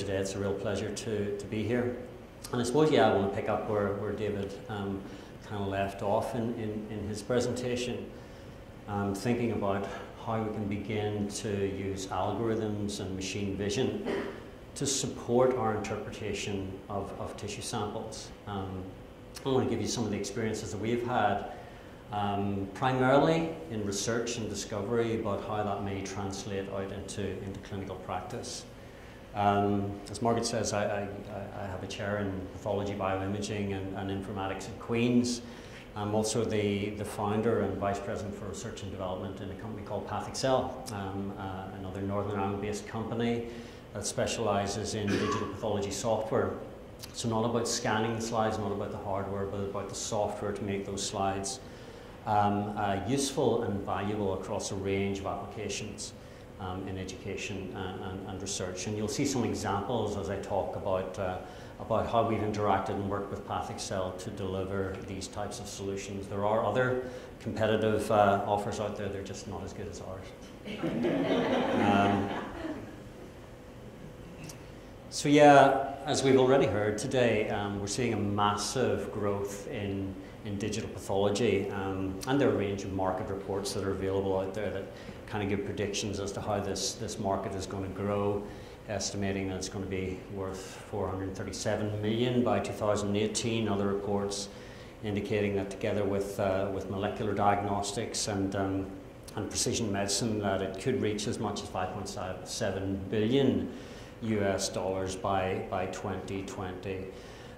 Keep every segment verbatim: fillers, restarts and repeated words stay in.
here today. It's a real pleasure to, to be here. And I suppose, yeah, I want to pick up where, where David um, kind of left off in, in, in his presentation, um, thinking about how we can begin to use algorithms and machine vision to support our interpretation of, of tissue samples. Um, I want to give you some of the experiences that we've had, um, primarily in research and discovery, about how that may translate out into, into clinical practice. Um, as Margaret says, I, I, I have a chair in pathology, bioimaging, and, and informatics at Queen's. I'm also the, the founder and vice president for research and development in a company called PathXL, um, uh, another Northern Ireland-based company that specializes in digital pathology software. So not about scanning the slides, not about the hardware, but about the software to make those slides um, uh, useful and valuable across a range of applications um, in education and, and, and research. And you'll see some examples as I talk about uh, about how we've interacted and worked with PathXL to deliver these types of solutions. There are other competitive uh, offers out there, they're just not as good as ours. um, so yeah, as we've already heard today, um, we're seeing a massive growth in, in digital pathology, um, and there are a range of market reports that are available out there that kind of give predictions as to how this, this market is going to grow, estimating that it's going to be worth four hundred thirty-seven million dollars by two thousand eighteen. Other reports indicating that together with, uh, with molecular diagnostics and, um, and precision medicine, that it could reach as much as five point seven billion U S dollars by, by twenty twenty.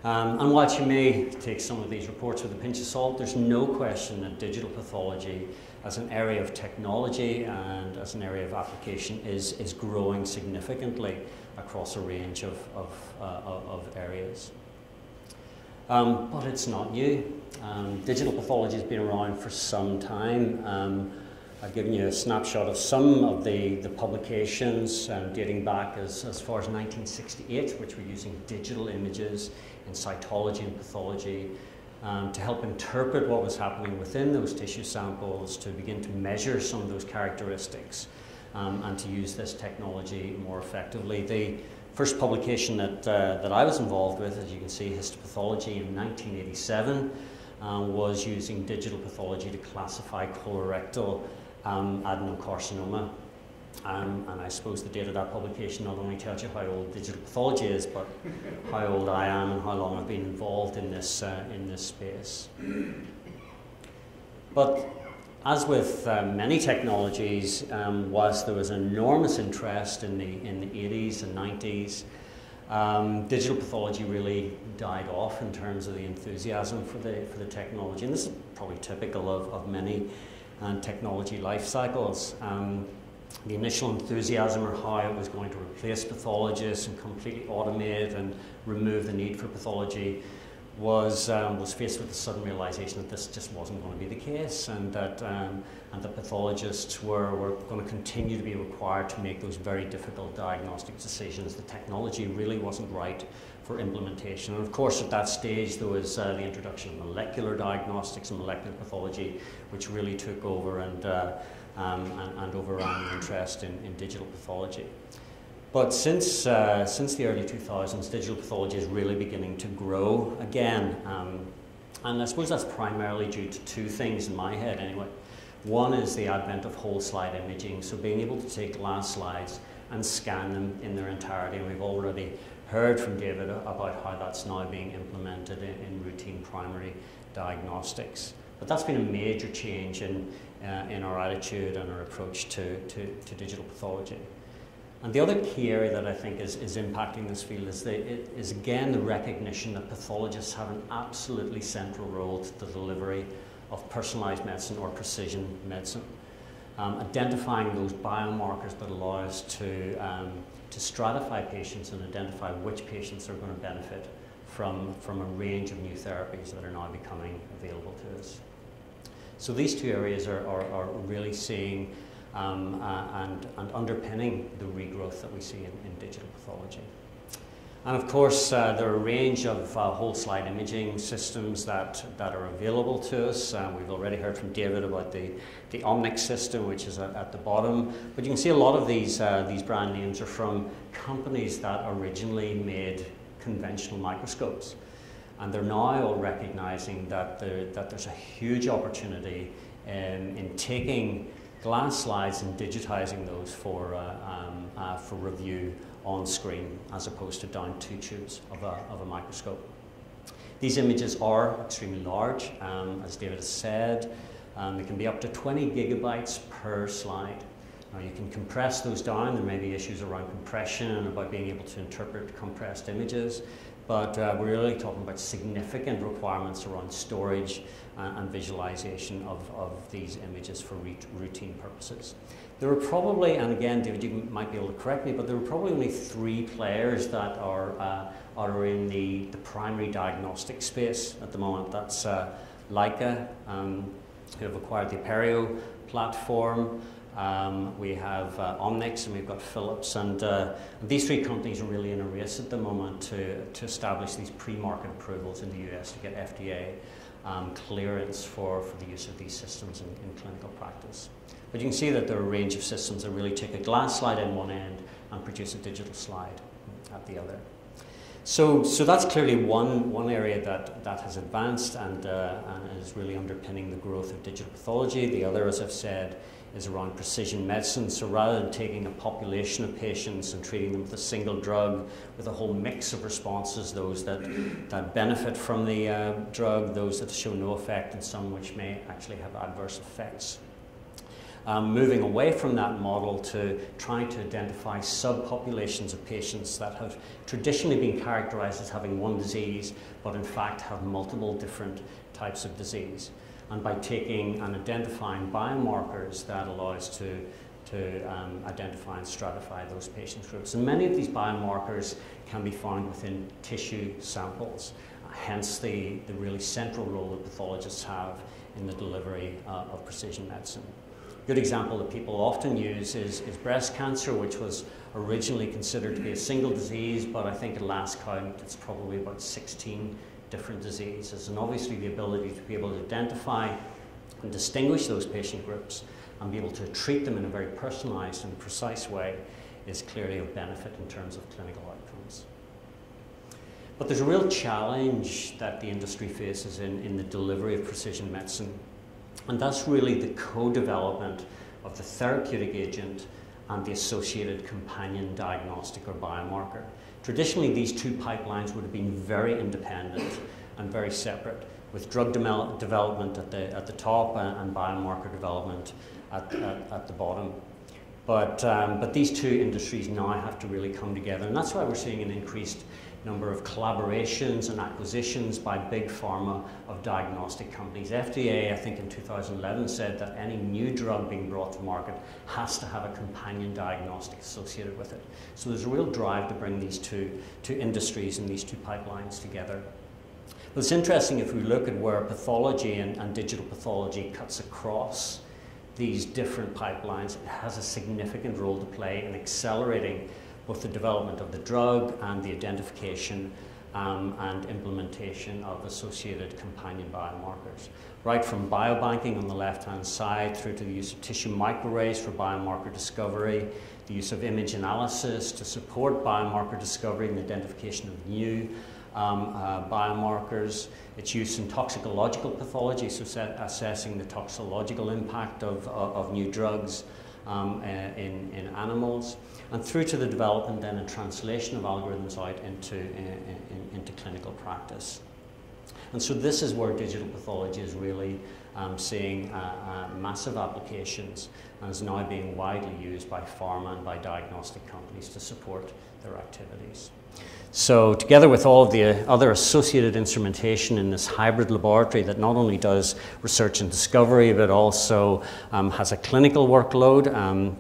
Um, and while you may take some of these reports with a pinch of salt, there's no question that digital pathology as an area of technology and as an area of application is, is growing significantly across a range of, of, uh, of areas. Um, but it's not new. Um, digital pathology has been around for some time. Um, I've given you a snapshot of some of the, the publications um, dating back as, as far as nineteen sixty-eight, which were using digital images in cytology and pathology um, to help interpret what was happening within those tissue samples, to begin to measure some of those characteristics um, and to use this technology more effectively. The first publication that, uh, that I was involved with, as you can see, histopathology in nineteen eighty-seven, uh, was using digital pathology to classify colorectal Um, adenocarcinoma, um, and I suppose the date of that publication not only tells you how old digital pathology is, but how old I am and how long I've been involved in this, uh, in this space. But as with uh, many technologies, um, whilst there was enormous interest in the, in the eighties and nineties, um, digital pathology really died off in terms of the enthusiasm for the, for the technology, and this is probably typical of, of many and technology life cycles. Um, the initial enthusiasm or how it was going to replace pathologists and completely automate and remove the need for pathology was, um, was faced with the sudden realization that this just wasn't going to be the case, and that, um, and that pathologists were, were going to continue to be required to make those very difficult diagnostic decisions. The technology really wasn't right for implementation. And of course, at that stage, there was uh, the introduction of molecular diagnostics and molecular pathology, which really took over and, uh, um, and, and overran the interest in, in digital pathology. But since, uh, since the early two thousands, digital pathology is really beginning to grow again. Um, and I suppose that's primarily due to two things in my head anyway. One is the advent of whole slide imaging, so being able to take last slides and scan them in their entirety. And we've already heard from David about how that's now being implemented in, in routine primary diagnostics. But that's been a major change in, uh, in our attitude and our approach to, to, to digital pathology. And the other key area that I think is, is impacting this field is, the, it is again the recognition that pathologists have an absolutely central role to the delivery of personalized medicine or precision medicine. Um, identifying those biomarkers that allow us to, um, to stratify patients and identify which patients are going to benefit from, from a range of new therapies that are now becoming available to us. So these two areas are, are, are really seeing um, uh, and, and underpinning the regrowth that we see in, in digital pathology. And of course, uh, there are a range of uh, whole slide imaging systems that, that are available to us. Uh, we've already heard from David about the, the Omnyx system, which is at, at the bottom. But you can see a lot of these, uh, these brand names are from companies that originally made conventional microscopes. And they're now all recognizing that, there, that there's a huge opportunity um, in taking glass slides and digitizing those for, uh, um, uh, for review on screen as opposed to down two tubes of a, of a microscope. These images are extremely large, um, as David has said. Um, they can be up to twenty gigabytes per slide. Now you can compress those down. There may be issues around compression and about being able to interpret compressed images, but uh, we're really talking about significant requirements around storage and, and visualization of, of these images for routine purposes. There were probably, and again, David, you might be able to correct me, but there were probably only three players that are, uh, are in the, the primary diagnostic space at the moment. That's uh, Leica, um, who have acquired the Aperio platform. Um, we have uh, Omnyx, and we've got Philips, and uh, these three companies are really in a race at the moment to, to establish these pre-market approvals in the U S to get F D A um, clearance for, for the use of these systems in, in clinical practice. But you can see that there are a range of systems that really take a glass slide in one end and produce a digital slide at the other. So, so that's clearly one, one area that, that has advanced and, uh, and is really underpinning the growth of digital pathology. The other, as I've said, is around precision medicine. So rather than taking a population of patients and treating them with a single drug, with a whole mix of responses, those that, that benefit from the uh, drug, those that show no effect, and some which may actually have adverse effects. Um, moving away from that model to trying to identify subpopulations of patients that have traditionally been characterized as having one disease, but in fact have multiple different types of disease. And by taking and identifying biomarkers, that allow us to, to um, identify and stratify those patient groups. And many of these biomarkers can be found within tissue samples, hence the, the really central role that pathologists have in the delivery uh, of precision medicine. A good example that people often use is, is breast cancer, which was originally considered to be a single disease, but I think at last count it's probably about sixteen different diseases. And obviously the ability to be able to identify and distinguish those patient groups and be able to treat them in a very personalized and precise way is clearly of benefit in terms of clinical outcomes. But there's a real challenge that the industry faces in, in the delivery of precision medicine. And that's really the co-development of the therapeutic agent and the associated companion diagnostic or biomarker. Traditionally, these two pipelines would have been very independent and very separate, with drug de- development at the, at the top and, and biomarker development at, at, at the bottom. But, um, but these two industries now have to really come together, and that's why we're seeing an increased number of collaborations and acquisitions by big pharma of diagnostic companies. F D A, I think in two thousand eleven, said that any new drug being brought to market has to have a companion diagnostic associated with it. So there's a real drive to bring these two, two industries and these two pipelines together. But it's interesting if we look at where pathology and, and digital pathology cuts across these different pipelines, it has a significant role to play in accelerating both the development of the drug and the identification um, and implementation of associated companion biomarkers. Right from biobanking on the left-hand side through to the use of tissue microarrays for biomarker discovery, the use of image analysis to support biomarker discovery and identification of new um, uh, biomarkers, its use in toxicological pathology, so assessing the toxicological impact of, of, of new drugs um, uh, in, in animals, and through to the development then and translation of algorithms out into, in, in, into clinical practice. And so this is where digital pathology is really um, seeing uh, uh, massive applications and is now being widely used by pharma and by diagnostic companies to support their activities. So together with all of the other associated instrumentation in this hybrid laboratory that not only does research and discovery, but also um, has a clinical workload, um,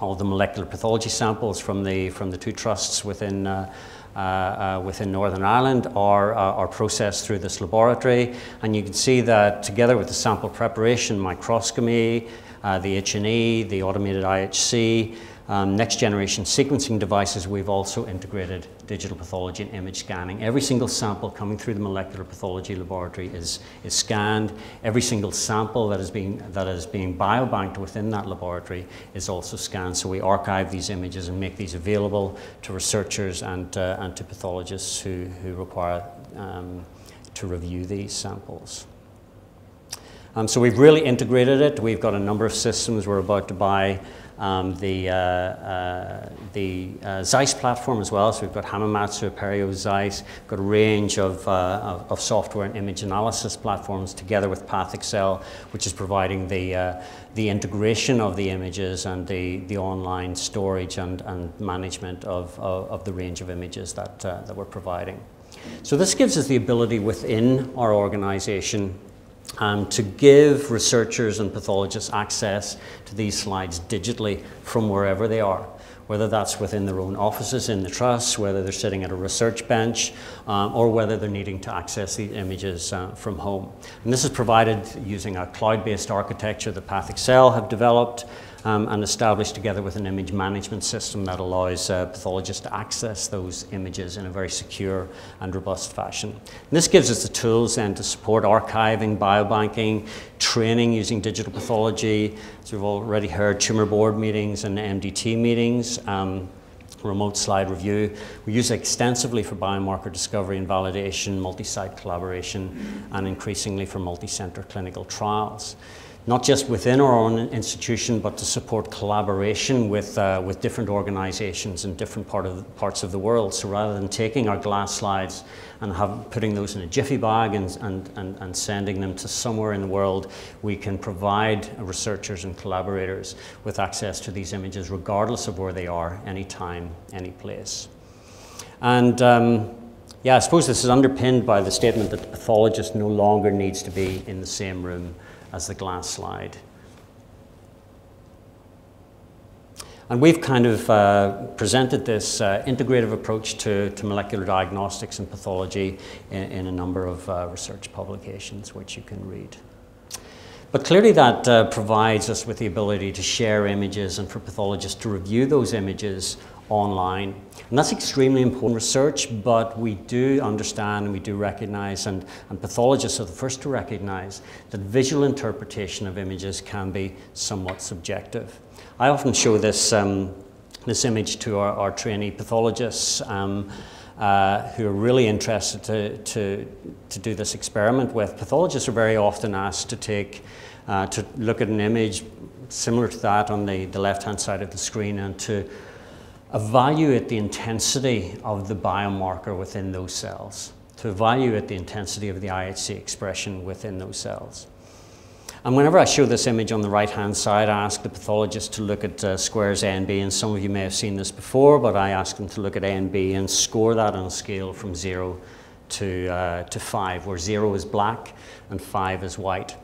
all the molecular pathology samples from the, from the two trusts within, uh, uh, uh, within Northern Ireland are, uh, are processed through this laboratory. And you can see that together with the sample preparation, microscopy, uh, the H and E, the automated I H C, Um, next generation sequencing devices, we've also integrated digital pathology and image scanning. Every single sample coming through the molecular pathology laboratory is, is scanned. Every single sample that is being, that is being biobanked within that laboratory is also scanned. So we archive these images and make these available to researchers and, uh, and to pathologists who, who require um, to review these samples. Um, so we've really integrated it. We've got a number of systems. We're about to buy Um, the uh, uh, the uh, ZEISS platform as well. So we've got Hamamatsu, Perio, ZEISS, got a range of, uh, of, of software and image analysis platforms together with PathXL, which is providing the, uh, the integration of the images and the, the online storage and, and management of, of, of the range of images that, uh, that we're providing. So this gives us the ability within our organization Um, to give researchers and pathologists access to these slides digitally from wherever they are, whether that's within their own offices in the trusts, whether they're sitting at a research bench, um, or whether they're needing to access the images uh, from home. And this is provided using a cloud-based architecture that PathXL have developed um, and established together with an image management system that allows uh, pathologists to access those images in a very secure and robust fashion. And this gives us the tools then to support archiving, biobanking, training using digital pathology. So we've already heard tumor board meetings and M D T meetings. Um, Remote slide review. We use it extensively for biomarker discovery and validation, multi-site collaboration, and increasingly for multi-center clinical trials. Not just within our own institution, but to support collaboration with, uh, with different organizations in different part of the, parts of the world. So rather than taking our glass slides and have, putting those in a jiffy bag and, and, and, and sending them to somewhere in the world, we can provide researchers and collaborators with access to these images regardless of where they are, anytime, any place. And um, yeah, I suppose this is underpinned by the statement that the pathologist no longer needs to be in the same room as the glass slide. And we've kind of uh, presented this uh, integrative approach to, to molecular diagnostics and pathology in, in a number of uh, research publications, which you can read. But clearly that uh, provides us with the ability to share images and for pathologists to review those images online. And that's extremely important research, but we do understand and we do recognize, and, and pathologists are the first to recognize, that visual interpretation of images can be somewhat subjective. I often show this, um, this image to our, our trainee pathologists um, uh, who are really interested to, to, to do this experiment with. Pathologists are very often asked to take, uh, to look at an image similar to that on the, the left-hand side of the screen and to evaluate the intensity of the biomarker within those cells, to evaluate the intensity of the I H C expression within those cells. And whenever I show this image on the right-hand side, I ask the pathologist to look at uh, squares A and B, and some of you may have seen this before, but I ask them to look at A and B and score that on a scale from zero to, uh, to five, where zero is black and five is white.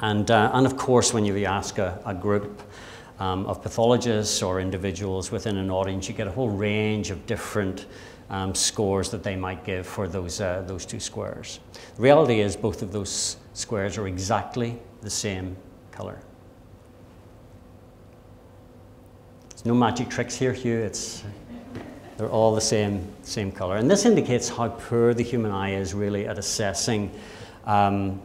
And, uh, and of course, when you ask a, a group Um, of pathologists or individuals within an audience, you get a whole range of different um, scores that they might give for those, uh, those two squares. The reality is both of those squares are exactly the same color. There's no magic tricks here, Hugh. It's, they're all the same, same color. And this indicates how poor the human eye is really at assessing um,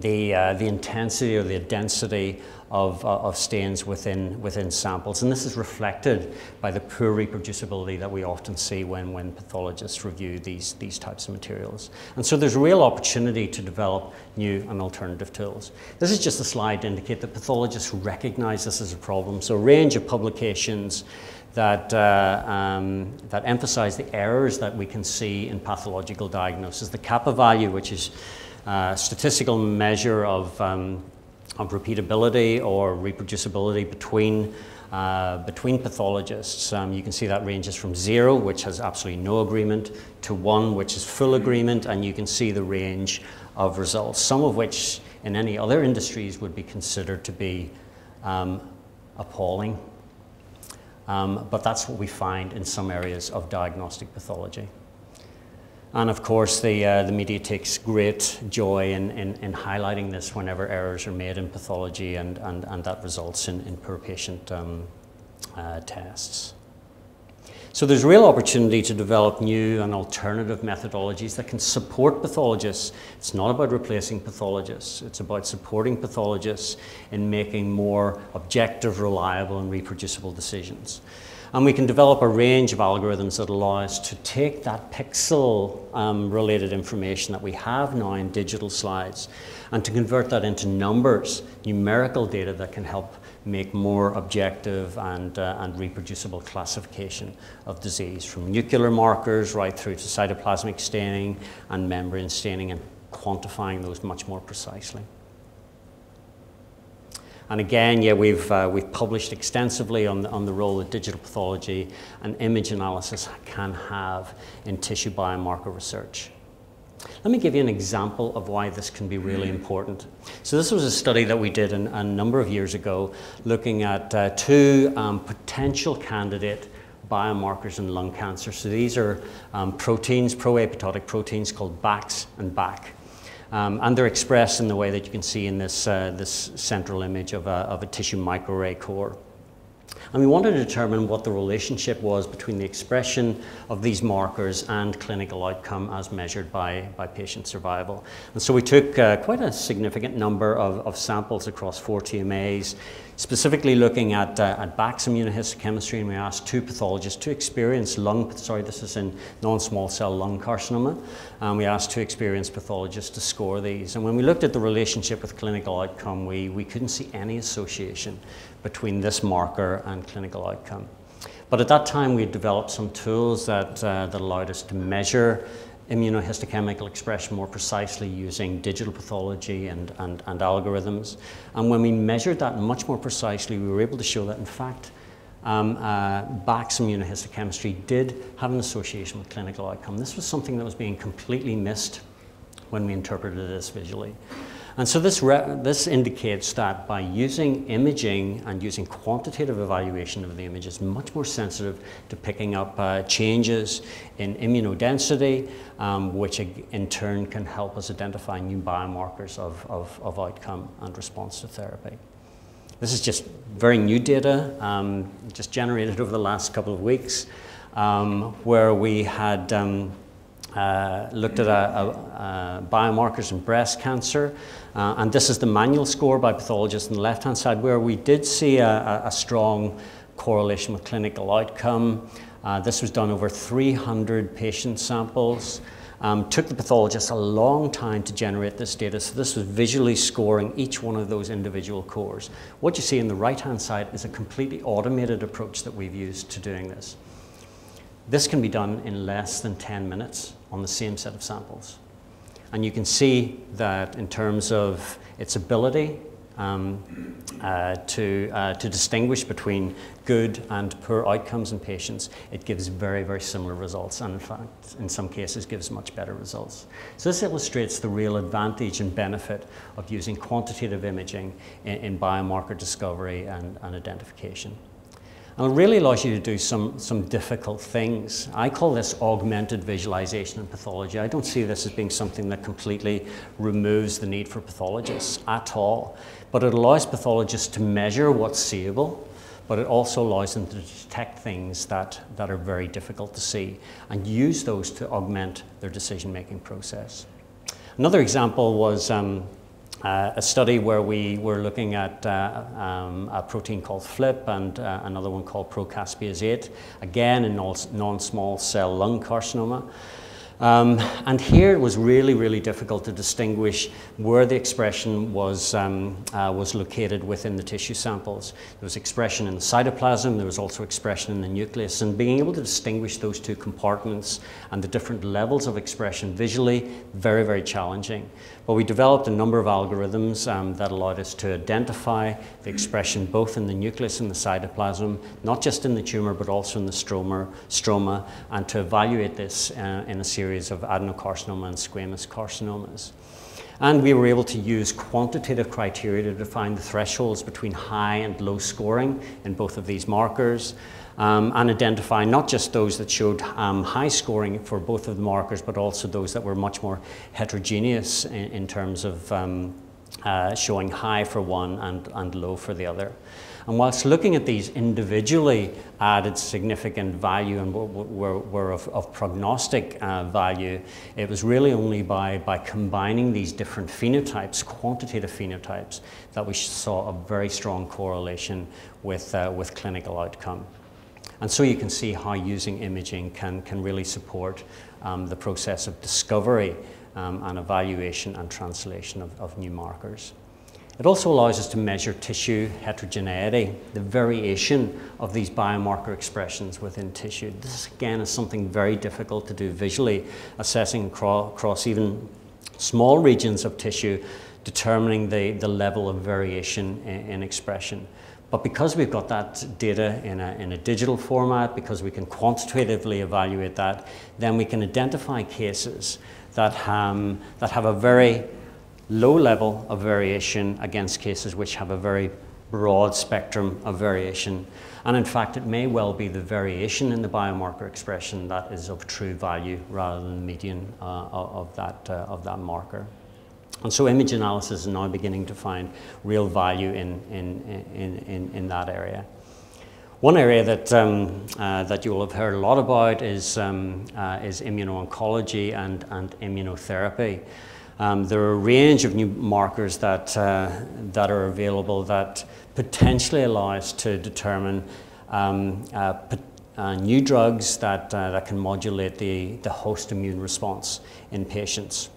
the, uh, the intensity or the density Of, uh, of stains within, within samples. And this is reflected by the poor reproducibility that we often see when, when pathologists review these, these types of materials. And so there's a real opportunity to develop new and alternative tools. This is just a slide to indicate that pathologists recognize this as a problem. So a range of publications that, uh, um, that emphasize the errors that we can see in pathological diagnosis. The kappa value, which is a statistical measure of um, of repeatability or reproducibility between, uh, between pathologists. Um, you can see that ranges from zero, which has absolutely no agreement, to one, which is full agreement, and you can see the range of results, some of which in any other industries would be considered to be um, appalling. Um, but that's what we find in some areas of diagnostic pathology. And of course, the, uh, the media takes great joy in, in, in highlighting this whenever errors are made in pathology, and, and, and that results in, in poor patient um, uh, tests. So there's real opportunity to develop new and alternative methodologies that can support pathologists. It's not about replacing pathologists. It's about supporting pathologists in making more objective, reliable, and reproducible decisions. And we can develop a range of algorithms that allow us to take that pixel-related um, information that we have now in digital slides and to convert that into numbers, numerical data that can help make more objective and, uh, and reproducible classification of disease, from nuclear markers right through to cytoplasmic staining and membrane staining, and quantifying those much more precisely. And again, yeah, we've, uh, we've published extensively on the, on the role that digital pathology and image analysis can have in tissue biomarker research. Let me give you an example of why this can be really important. So this was a study that we did in, a number of years ago, looking at uh, two um, potential candidate biomarkers in lung cancer. So these are um, proteins, proapoptotic proteins called B A Cs and B A C. Um, and they're expressed in the way that you can see in this, uh, this central image of a, of a tissue microarray core. And we wanted to determine what the relationship was between the expression of these markers and clinical outcome as measured by, by patient survival. And so we took uh, quite a significant number of, of samples across four T M As, specifically looking at, uh, at B A C's immunohistochemistry, and we asked two pathologists, two experienced lung, sorry, this is in non-small cell lung carcinoma, and we asked two experienced pathologists to score these. And when we looked at the relationship with clinical outcome, we, we couldn't see any association between this marker and clinical outcome. But at that time, we had developed some tools that, uh, that allowed us to measure immunohistochemical expression more precisely using digital pathology and, and, and algorithms. And when we measured that much more precisely, we were able to show that, in fact, um, uh, B A C's immunohistochemistry did have an association with clinical outcome. This was something that was being completely missed when we interpreted this visually. And so this, this indicates that by using imaging and using quantitative evaluation of the image is much more sensitive to picking up uh, changes in immunodensity, um, which in turn can help us identify new biomarkers of, of, of outcome and response to therapy. This is just very new data, um, just generated over the last couple of weeks, um, where we had um, Uh, looked at a, a, a biomarkers in breast cancer, uh, and this is the manual score by pathologists on the left-hand side, where we did see a, a strong correlation with clinical outcome. Uh, this was done over three hundred patient samples. Um, took the pathologists a long time to generate this data, so this was visually scoring each one of those individual cores. What you see on the right-hand side is a completely automated approach that we've used to doing this. This can be done in less than ten minutes on the same set of samples. And you can see that in terms of its ability um, uh, to, uh, to distinguish between good and poor outcomes in patients, it gives very, very similar results, and in fact, in some cases, gives much better results. So this illustrates the real advantage and benefit of using quantitative imaging in, in biomarker discovery and, and identification. And it really allows you to do some, some difficult things. I call this augmented visualization in pathology. I don't see this as being something that completely removes the need for pathologists at all. But it allows pathologists to measure what's seeable, but it also allows them to detect things that, that are very difficult to see and use those to augment their decision-making process. Another example was um, Uh, a study where we were looking at uh, um, a protein called FLIP and uh, another one called procaspase eight, again in non-small cell lung carcinoma. Um, and here it was really, really difficult to distinguish where the expression was, um, uh, was located within the tissue samples. There was expression in the cytoplasm, there was also expression in the nucleus, and being able to distinguish those two compartments and the different levels of expression visually, very, very challenging. But we developed a number of algorithms um, that allowed us to identify the expression both in the nucleus and the cytoplasm, not just in the tumor, but also in the stroma, stroma and to evaluate this uh, in a series of adenocarcinoma and squamous carcinomas. And we were able to use quantitative criteria to define the thresholds between high and low scoring in both of these markers. Um, and identify not just those that showed um, high scoring for both of the markers, but also those that were much more heterogeneous in, in terms of um, uh, showing high for one and, and low for the other. And whilst looking at these individually added significant value and were, were, were of, of prognostic uh, value, it was really only by, by combining these different phenotypes, quantitative phenotypes, that we saw a very strong correlation with, uh, with clinical outcome. And so you can see how using imaging can, can really support um, the process of discovery um, and evaluation and translation of, of new markers. It also allows us to measure tissue heterogeneity, the variation of these biomarker expressions within tissue. This, again, is something very difficult to do visually, assessing across even small regions of tissue, determining the, the level of variation in, in expression. But because we've got that data in a, in a digital format, because we can quantitatively evaluate that, then we can identify cases that, um, that have a very low level of variation against cases which have a very broad spectrum of variation. And in fact, it may well be the variation in the biomarker expression that is of true value rather than the median uh, of, that, uh, of that marker. And so image analysis is now beginning to find real value in, in, in, in, in that area. One area that, um, uh, that you will have heard a lot about is, um, uh, is immuno-oncology and, and immunotherapy. Um, there are a range of new markers that, uh, that are available that potentially allow us to determine um, uh, uh, new drugs that, uh, that can modulate the, the host immune response in patients.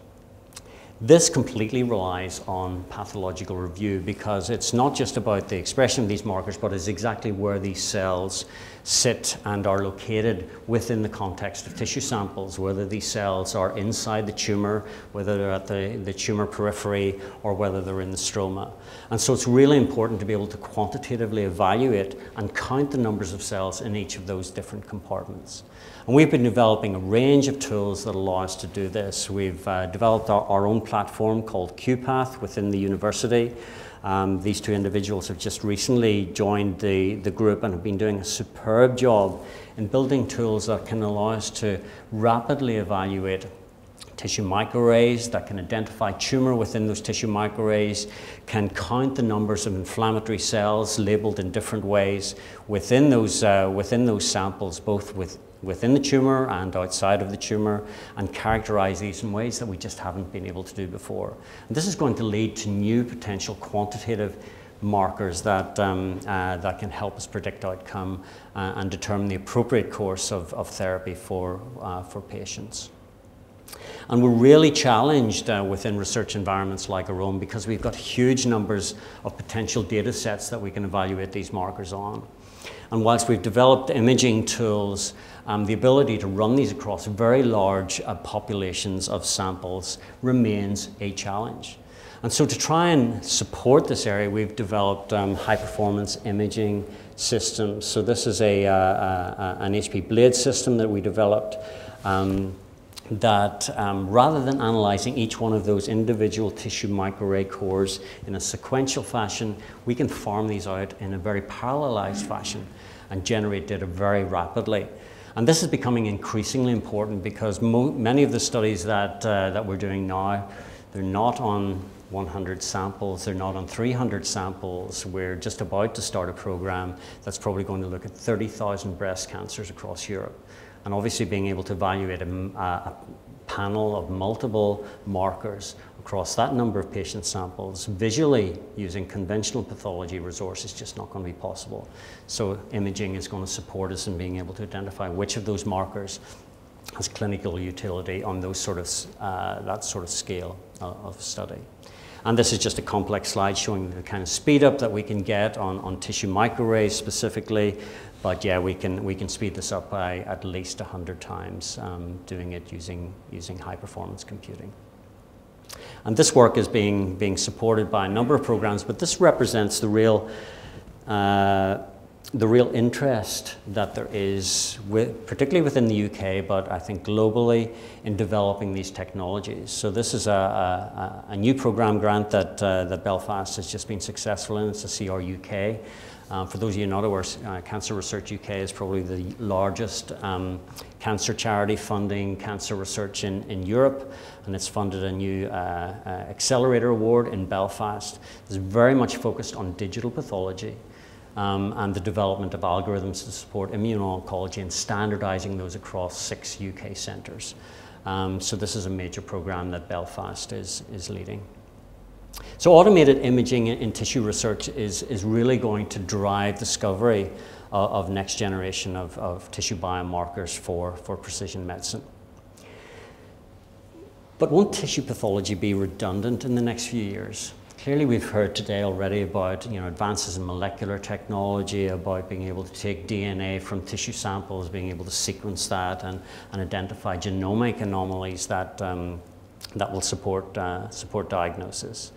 This completely relies on pathological review because it's not just about the expression of these markers, but it's exactly where these cells sit and are located within the context of tissue samples, whether these cells are inside the tumor, whether they're at the, the tumor periphery, or whether they're in the stroma. And so it's really important to be able to quantitatively evaluate and count the numbers of cells in each of those different compartments. And we've been developing a range of tools that allow us to do this. We've uh, developed our, our own platform called QPath within the university. Um, these two individuals have just recently joined the, the group and have been doing a superb job in building tools that can allow us to rapidly evaluate tissue microarrays that can identify tumor within those tissue microarrays, can count the numbers of inflammatory cells labeled in different ways within those, uh, within those samples, both with, within the tumor and outside of the tumor, and characterize these in ways that we just haven't been able to do before. And this is going to lead to new potential quantitative markers that, um, uh, that can help us predict outcome uh, and determine the appropriate course of, of therapy for, uh, for patients. And we're really challenged uh, within research environments like our own because we've got huge numbers of potential data sets that we can evaluate these markers on. And whilst we've developed imaging tools, um, the ability to run these across very large uh, populations of samples remains a challenge. And so to try and support this area, we've developed um, high-performance imaging systems. So this is a, uh, uh, an H P Blade system that we developed um, that um, rather than analyzing each one of those individual tissue microarray cores in a sequential fashion, we can farm these out in a very parallelized fashion and generate data very rapidly. And this is becoming increasingly important because mo many of the studies that, uh, that we're doing now, they're not on one hundred samples, they're not on three hundred samples. We're just about to start a program that's probably going to look at thirty thousand breast cancers across Europe. And obviously being able to evaluate a, a panel of multiple markers across that number of patient samples visually using conventional pathology resources is just not going to be possible. So imaging is going to support us in being able to identify which of those markers has clinical utility on those sort of, uh, that sort of scale of study. And this is just a complex slide showing the kind of speed up that we can get on, on tissue microarrays specifically. But yeah, we can, we can speed this up by at least one hundred times um, doing it using, using high-performance computing. And this work is being, being supported by a number of programs, but this represents the real, uh, the real interest that there is, with, particularly within the U K, but I think globally, in developing these technologies. So this is a, a, a new program grant that, uh, that Belfast has just been successful in. It's the C R U K. Uh, for those of you not aware, uh, Cancer Research U K is probably the largest um, cancer charity funding cancer research in, in Europe, and it's funded a new uh, uh, accelerator award in Belfast. It's very much focused on digital pathology. um, and the development of algorithms to support immuno-oncology and standardizing those across six U K centres. Um, so this is a major programme that Belfast is, is leading. So automated imaging in tissue research is, is really going to drive discovery of, of next generation of, of tissue biomarkers for, for precision medicine. But won't tissue pathology be redundant in the next few years? Clearly we've heard today already about you know, advances in molecular technology, about being able to take D N A from tissue samples, being able to sequence that and, and identify genomic anomalies that, um, that will support, uh, support diagnosis.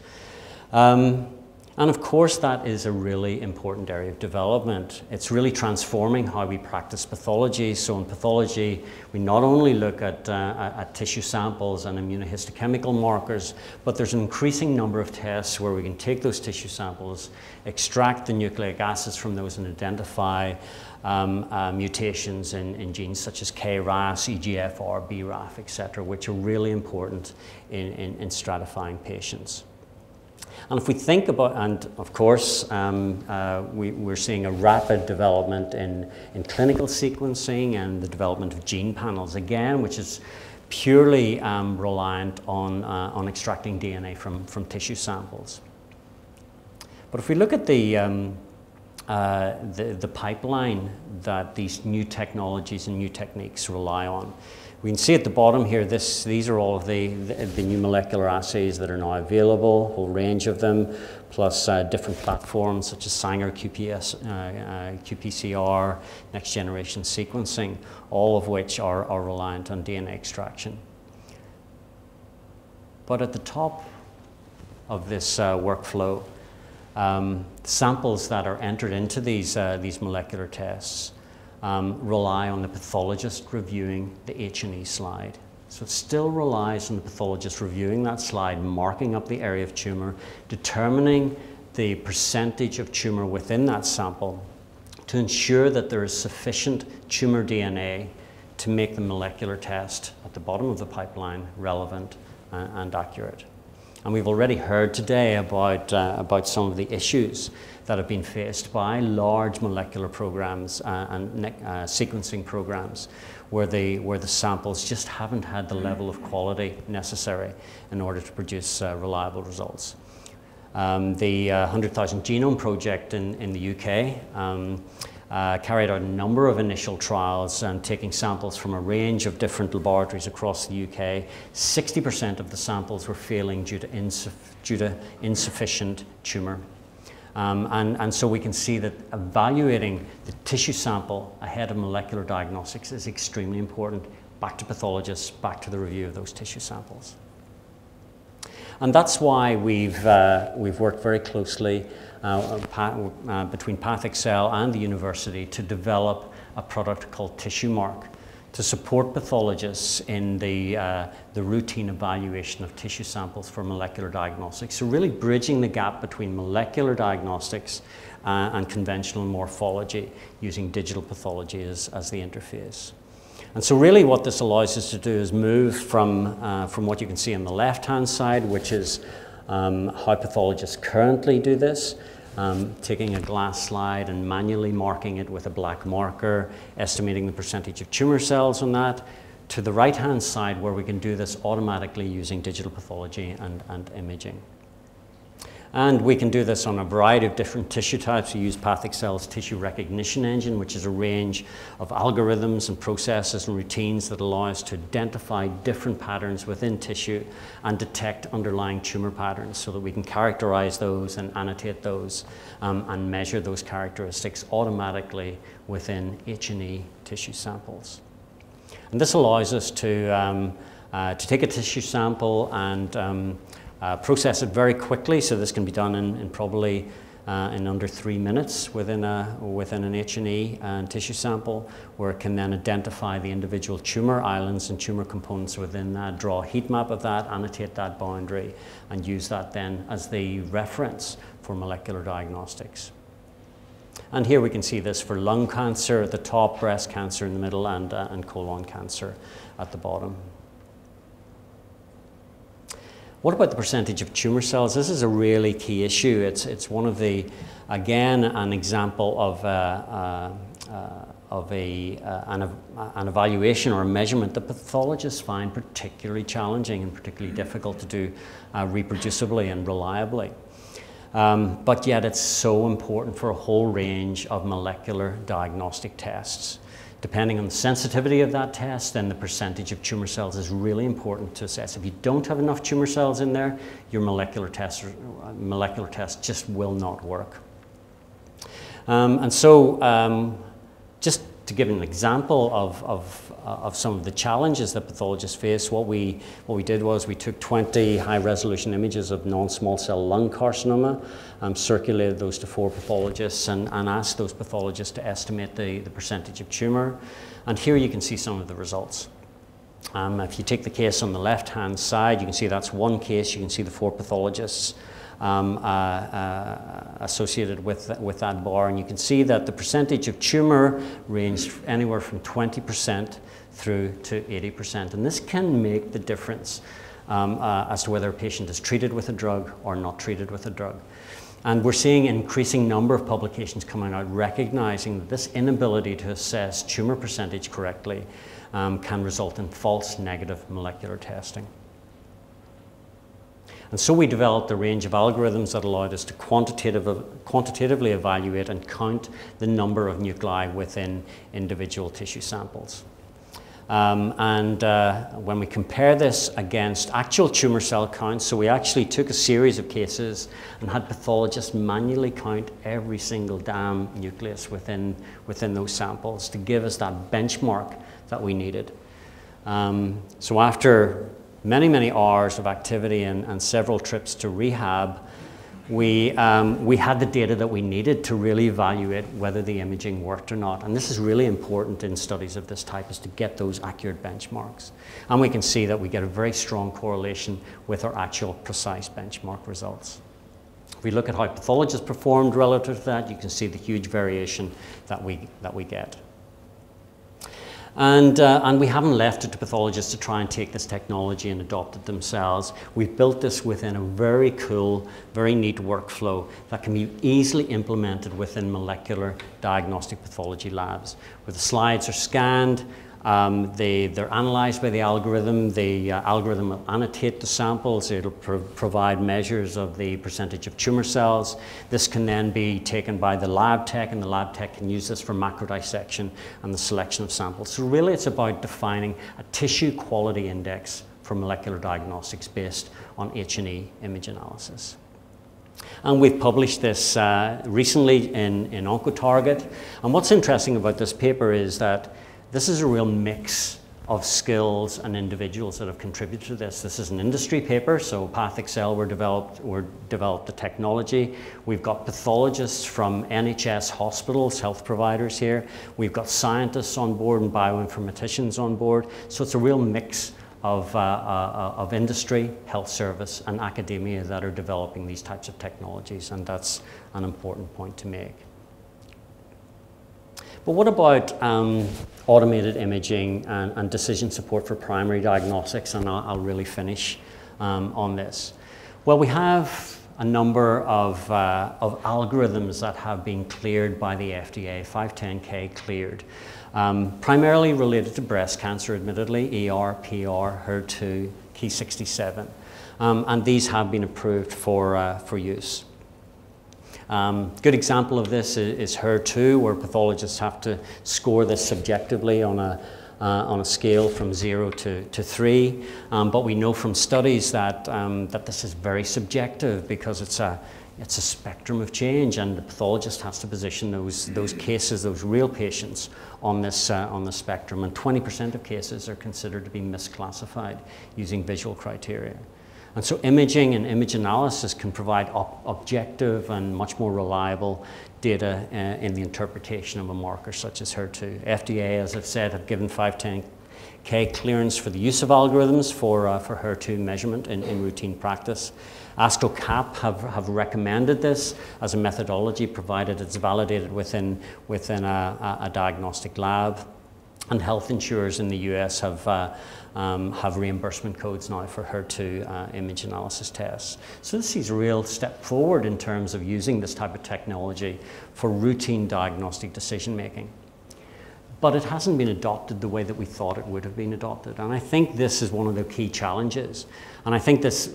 Um, and of course that is a really important area of development. It's really transforming how we practice pathology. So in pathology, we not only look at, uh, at tissue samples and immunohistochemical markers, but there's an increasing number of tests where we can take those tissue samples, extract the nucleic acids from those and identify um, uh, mutations in, in genes such as K RAS, E G F R, B RAF, et cetera, which are really important in, in, in stratifying patients. And if we think about, and of course, um, uh, we, we're seeing a rapid development in, in clinical sequencing and the development of gene panels again, which is purely um, reliant on, uh, on extracting D N A from, from tissue samples. But if we look at the, um, uh, the, the pipeline that these new technologies and new techniques rely on, we can see at the bottom here, this, these are all of the, the, the new molecular assays that are now available, a whole range of them, plus uh, different platforms such as Sanger, Q P S, uh, uh, Q P C R, next generation sequencing, all of which are, are reliant on D N A extraction. But at the top of this uh, workflow, um, samples that are entered into these, uh, these molecular tests Um, rely on the pathologist reviewing the H and E slide. So it still relies on the pathologist reviewing that slide, marking up the area of tumour, determining the percentage of tumour within that sample to ensure that there is sufficient tumour D N A to make the molecular test at the bottom of the pipeline relevant uh, and accurate. And we've already heard today about, uh, about some of the issues that have been faced by large molecular programs uh, and uh, sequencing programs where the, where the samples just haven't had the level of quality necessary in order to produce uh, reliable results. Um, the uh, one hundred thousand Genome Project in, in the U K um, uh, carried out a number of initial trials and taking samples from a range of different laboratories across the U K. sixty percent of the samples were failing due to, insuff due to insufficient tumour. Um, and, and so we can see that evaluating the tissue sample ahead of molecular diagnostics is extremely important, back to pathologists, back to the review of those tissue samples. And that's why we've, uh, we've worked very closely uh, uh, between PathXL and the university to develop a product called TissueMark to support pathologists in the, uh, the routine evaluation of tissue samples for molecular diagnostics. So really bridging the gap between molecular diagnostics uh, and conventional morphology using digital pathology as, as the interface. And so really what this allows us to do is move from, uh, from what you can see on the left-hand side, which is um, how pathologists currently do this, Um, taking a glass slide and manually marking it with a black marker, estimating the percentage of tumour cells on that, to the right-hand side where we can do this automatically using digital pathology and, and imaging. And we can do this on a variety of different tissue types. We use PathXL's tissue recognition engine, which is a range of algorithms and processes and routines that allow us to identify different patterns within tissue and detect underlying tumour patterns so that we can characterise those and annotate those um, and measure those characteristics automatically within H and E tissue samples. And this allows us to, um, uh, to take a tissue sample and um, Uh, process it very quickly, so this can be done in, in probably uh, in under three minutes within, a, within an H and E and tissue sample, where it can then identify the individual tumour islands and tumour components within that, draw a heat map of that, annotate that boundary, and use that then as the reference for molecular diagnostics. And here we can see this for lung cancer at the top, breast cancer in the middle, and, uh, and colon cancer at the bottom. What about the percentage of tumour cells? This is a really key issue. It's, it's one of the Again, an example of, uh, uh, uh, of a, uh, an, an evaluation or a measurement that pathologists find particularly challenging and particularly difficult to do uh, reproducibly and reliably. Um, but yet it's so important for a whole range of molecular diagnostic tests. Depending on the sensitivity of that test, then the percentage of tumor cells is really important to assess. If you don't have enough tumor cells in there, your molecular test, molecular test just will not work. Um, and so, um, just to give an example of, of, uh, of some of the challenges that pathologists face, what we, what we did was we took twenty high-resolution images of non-small cell lung carcinoma, um, circulated those to four pathologists, and, and asked those pathologists to estimate the, the percentage of tumor. And here you can see some of the results. Um, if you take the case on the left-hand side, you can see that's one case. You can see the four pathologists Um, uh, uh, associated with, th with that bar, and you can see that the percentage of tumour ranged anywhere from twenty percent through to eighty percent, and this can make the difference um, uh, as to whether a patient is treated with a drug or not treated with a drug. And we're seeing an increasing number of publications coming out recognising that this inability to assess tumour percentage correctly um, can result in false negative molecular testing. And so we developed a range of algorithms that allowed us to quantitative, quantitatively evaluate and count the number of nuclei within individual tissue samples. Um, and uh, when we compare this against actual tumour cell counts, so we actually took a series of cases and had pathologists manually count every single damn nucleus within, within those samples to give us that benchmark that we needed. Um, so after many, many hours of activity and, and several trips to rehab, we, um, we had the data that we needed to really evaluate whether the imaging worked or not. And this is really important in studies of this type, is to get those accurate benchmarks. And we can see that we get a very strong correlation with our actual precise benchmark results. If we look at how pathologists performed relative to that, you can see the huge variation that we, that we get. And, uh, and we haven't left it to pathologists to try and take this technology and adopt it themselves. We've built this within a very cool, very neat workflow that can be easily implemented within molecular diagnostic pathology labs, where the slides are scanned, um, they, they're analysed by the algorithm, the uh, algorithm will annotate the samples, it'll pro provide measures of the percentage of tumour cells. This can then be taken by the lab tech, and the lab tech can use this for macrodissection and the selection of samples. So really it's about defining a tissue quality index for molecular diagnostics based on H and E image analysis. And we've published this uh, recently in, in Oncotarget, and what's interesting about this paper is that this is a real mix of skills and individuals that have contributed to this. This is an industry paper, so PathXL were developed, were developed the technology. We've got pathologists from N H S hospitals, health providers here. We've got scientists on board and bioinformaticians on board. So it's a real mix of, uh, uh, of industry, health service, and academia that are developing these types of technologies, and that's an important point to make. But what about um, automated imaging and, and decision support for primary diagnostics? And I'll, I'll really finish um, on this. Well, we have a number of, uh, of algorithms that have been cleared by the F D A, five ten K cleared, um, primarily related to breast cancer, admittedly, E R, P R, H E R two, Ki sixty-seven. Um, and these have been approved for, uh, for use. Um, good example of this is, is H E R two, where pathologists have to score this subjectively on a, uh, on a scale from zero to, to three. Um, but we know from studies that, um, that this is very subjective, because it's a, it's a spectrum of change, and the pathologist has to position those, those cases, those real patients, on this, uh, on the spectrum. And twenty percent of cases are considered to be misclassified using visual criteria. And so imaging and image analysis can provide op objective and much more reliable data uh, in the interpretation of a marker such as H E R two. F D A, as I've said, have given five ten K clearance for the use of algorithms for, uh, for H E R two measurement in, in routine practice. ASCO CAP have, have recommended this as a methodology, provided it's validated within, within a, a, a diagnostic lab. And health insurers in the U S have uh, um, have reimbursement codes now for H E R two uh, image analysis tests. So this is a real step forward in terms of using this type of technology for routine diagnostic decision making. But it hasn't been adopted the way that we thought it would have been adopted. And I think this is one of the key challenges. And I think this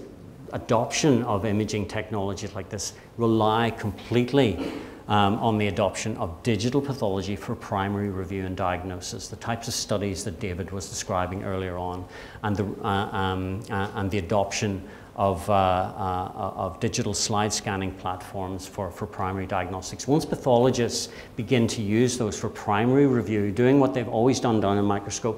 adoption of imaging technologies like this rely completely Um, on the adoption of digital pathology for primary review and diagnosis, the types of studies that David was describing earlier on, and the, uh, um, uh, and the adoption of, uh, uh, of digital slide scanning platforms for, for primary diagnostics. Once pathologists begin to use those for primary review, doing what they've always done down in microscope,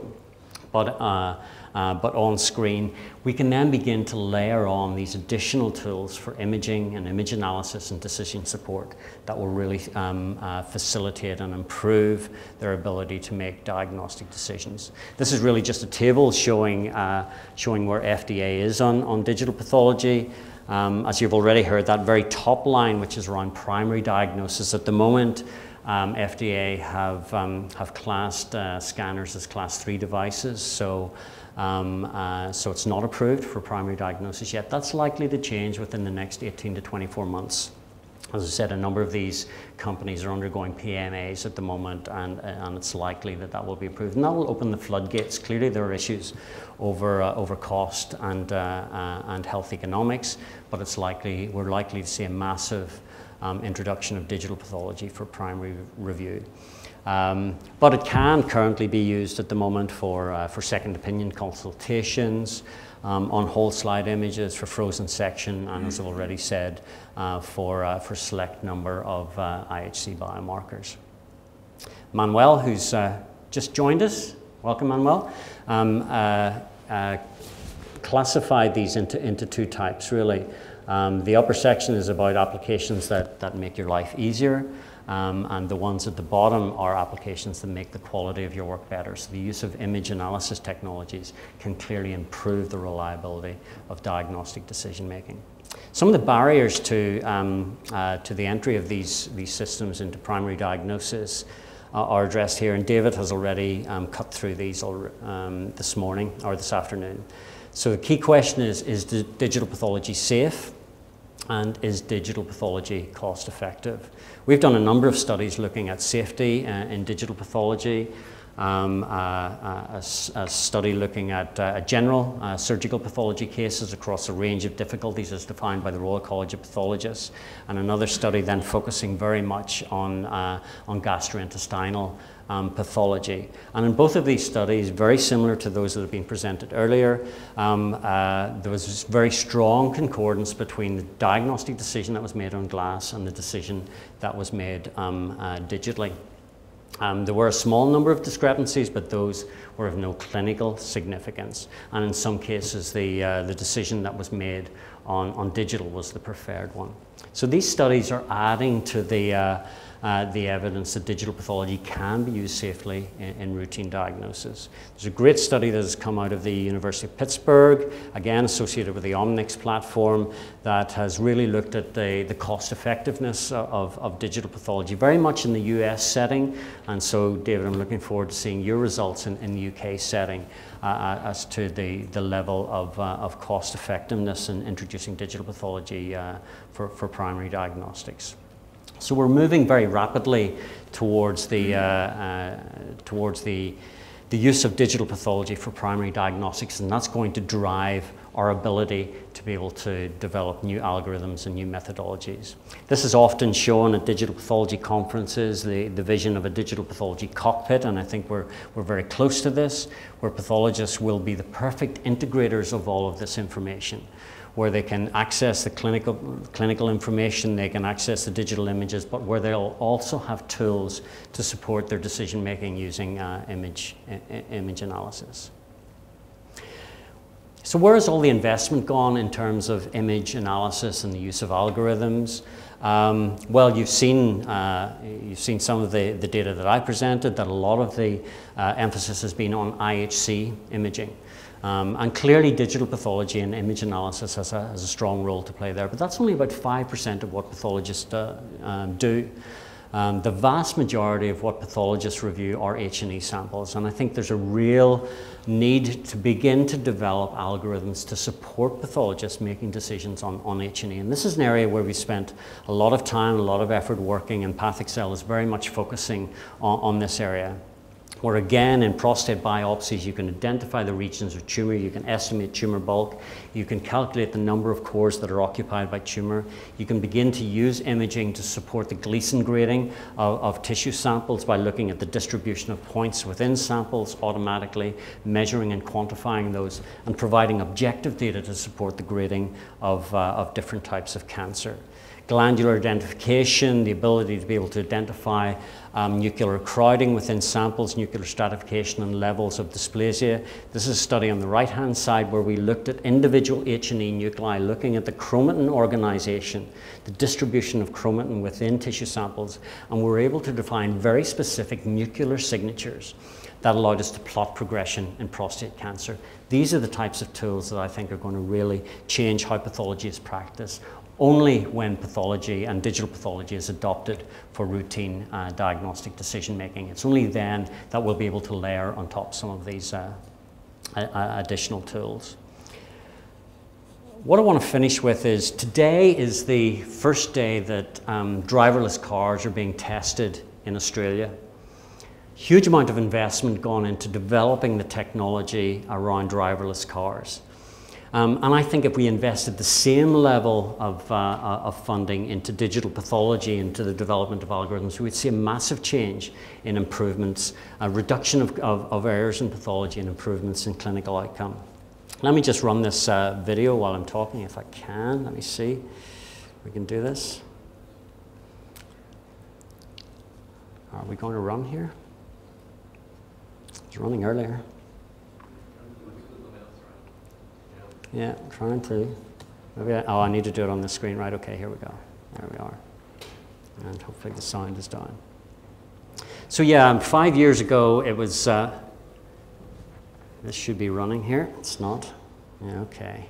but, uh, uh, but on screen, we can then begin to layer on these additional tools for imaging and image analysis and decision support that will really um, uh, facilitate and improve their ability to make diagnostic decisions. This is really just a table showing, uh, showing where F D A is on, on digital pathology. Um, as you've already heard, that very top line, which is around primary diagnosis at the moment, Um, F D A have, um, have classed uh, scanners as class three devices, so, um, uh, so it's not approved for primary diagnosis yet. That's likely to change within the next eighteen to twenty-four months. As I said, a number of these companies are undergoing P M As at the moment, and, and it's likely that that will be approved. And that will open the floodgates. Clearly there are issues over, uh, over cost and, uh, uh, and health economics, but it's likely, we're likely to see a massive Um, introduction of digital pathology for primary review. Um, but it can currently be used at the moment for, uh, for second opinion consultations, um, on whole slide images, for frozen section, and as I've already said, uh, for a uh, for select number of uh, I H C biomarkers. Manuel, who's uh, just joined us, welcome Manuel, um, uh, uh, classified these into, into two types really. Um, the upper section is about applications that, that make your life easier, um, and the ones at the bottom are applications that make the quality of your work better. So the use of image analysis technologies can clearly improve the reliability of diagnostic decision making. Some of the barriers to, um, uh, to the entry of these, these systems into primary diagnosis uh, are addressed here, and David has already um, cut through these al- um, this morning or this afternoon. So the key question is, is digital pathology safe? And is digital pathology cost effective? We've done a number of studies looking at safety uh, in digital pathology, um, uh, a, a study looking at uh, general uh, surgical pathology cases across a range of difficulties as defined by the Royal College of Pathologists, and another study then focusing very much on, uh, on gastrointestinal Um, pathology. And in both of these studies, very similar to those that have been presented earlier, um, uh, there was this very strong concordance between the diagnostic decision that was made on glass and the decision that was made um, uh, digitally. Um, there were a small number of discrepancies, but those were of no clinical significance. And in some cases, the, uh, the decision that was made on, on digital was the preferred one. So these studies are adding to the uh, Uh, the evidence that digital pathology can be used safely in, in routine diagnosis. There's a great study that has come out of the University of Pittsburgh, again associated with the Omnyx platform, that has really looked at the, the cost effectiveness of, of digital pathology, very much in the U S setting. And so, David, I'm looking forward to seeing your results in, in the U K setting uh, as to the, the level of, uh, of cost effectiveness in introducing digital pathology uh, for, for primary diagnostics. So we're moving very rapidly towards the, uh, uh, towards the, the use of digital pathology for primary diagnostics, and that's going to drive our ability to be able to develop new algorithms and new methodologies. This is often shown at digital pathology conferences, the, the vision of a digital pathology cockpit, and I think we're, we're very close to this, where pathologists will be the perfect integrators of all of this information, where they can access the clinical, clinical information, they can access the digital images, but where they'll also have tools to support their decision making using uh, image, image analysis. So where has all the investment gone in terms of image analysis and the use of algorithms? Um, well, you've seen, uh, you've seen some of the, the data that I presented, that a lot of the uh, emphasis has been on I H C imaging. Um, and clearly digital pathology and image analysis has a, has a strong role to play there, but that's only about five percent of what pathologists uh, um, do. Uh, Um, the vast majority of what pathologists review are H and E samples, and I think there's a real need to begin to develop algorithms to support pathologists making decisions on, on H and E. And this is an area where we spent a lot of time, a lot of effort working, and PathXL is very much focusing on, on this area, where again in prostate biopsies you can identify the regions of tumor, you can estimate tumor bulk, you can calculate the number of cores that are occupied by tumor, you can begin to use imaging to support the Gleason grading of, of tissue samples by looking at the distribution of points within samples automatically, measuring and quantifying those, and providing objective data to support the grading of, uh, of different types of cancer. Glandular identification, the ability to be able to identify um, nuclear crowding within samples, nuclear stratification, and levels of dysplasia. This is a study on the right-hand side where we looked at individual H and E nuclei, looking at the chromatin organization, the distribution of chromatin within tissue samples, and we were able to define very specific nuclear signatures that allowed us to plot progression in prostate cancer. These are the types of tools that I think are going to really change how pathology is practiced, only when pathology and digital pathology is adopted for routine uh, diagnostic decision making. It's only then that we'll be able to layer on top some of these uh, uh, additional tools. What I want to finish with is, today is the first day that um, driverless cars are being tested in Australia. Huge amount of investment gone into developing the technology around driverless cars. Um, and I think if we invested the same level of, uh, of funding into digital pathology, into the development of algorithms, we would see a massive change in improvements, a reduction of, of, of errors in pathology, and improvements in clinical outcome. Let me just run this uh, video while I'm talking, if I can. Let me see if we can do this. Are we going to run here? It's running earlier. Yeah, trying to. Maybe I, oh, I need to do it on the screen, right? Okay, here we go. There we are. And hopefully the sound is down. So yeah, five years ago it was. Uh, this should be running here. It's not. Yeah, okay.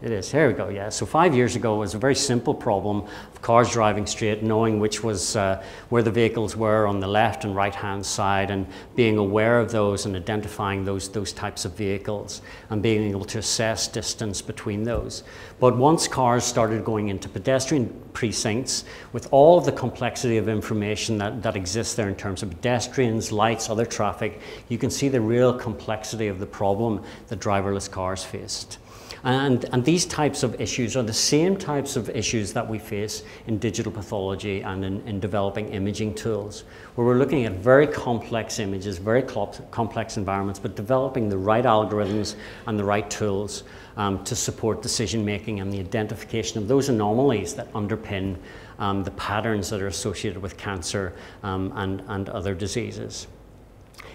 It is. Here we go. Yeah. So five years ago it was a very simple problem of cars driving straight, knowing which was uh, where the vehicles were on the left and right hand side, and being aware of those and identifying those those types of vehicles and being able to assess distance between those. But once cars started going into pedestrian precincts with all of the complexity of information that, that exists there in terms of pedestrians, lights, other traffic, you can see the real complexity of the problem that driverless cars faced. And, and these types of issues are the same types of issues that we face in digital pathology and in, in developing imaging tools, where we're looking at very complex images, very complex environments, but developing the right algorithms and the right tools um, to support decision making and the identification of those anomalies that underpin um, the patterns that are associated with cancer um, and, and other diseases.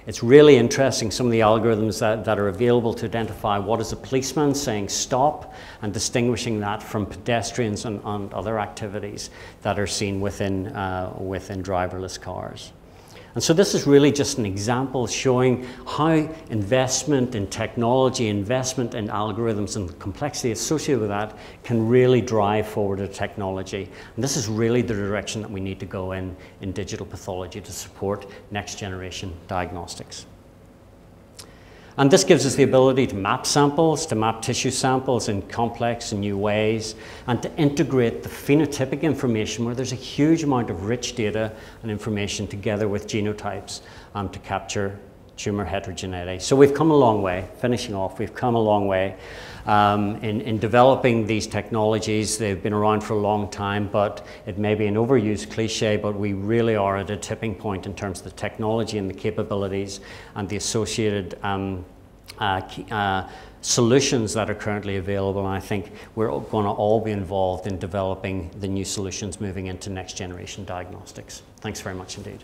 It's really interesting, some of the algorithms that, that are available to identify what is a policeman saying stop, and distinguishing that from pedestrians and, and other activities that are seen within, uh, within driverless cars. And so this is really just an example showing how investment in technology, investment in algorithms, and the complexity associated with that can really drive forward a technology. And this is really the direction that we need to go in in digital pathology to support next generation diagnostics. And this gives us the ability to map samples, to map tissue samples in complex and new ways, and to integrate the phenotypic information, where there's a huge amount of rich data and information, together with genotypes um, to capture tumor heterogeneity. So we've come a long way, finishing off, we've come a long way um, in, in developing these technologies. They've been around for a long time, but it may be an overused cliche, but we really are at a tipping point in terms of the technology and the capabilities and the associated um, uh, uh, solutions that are currently available. And I think we're going to all be involved in developing the new solutions moving into next generation diagnostics. Thanks very much indeed.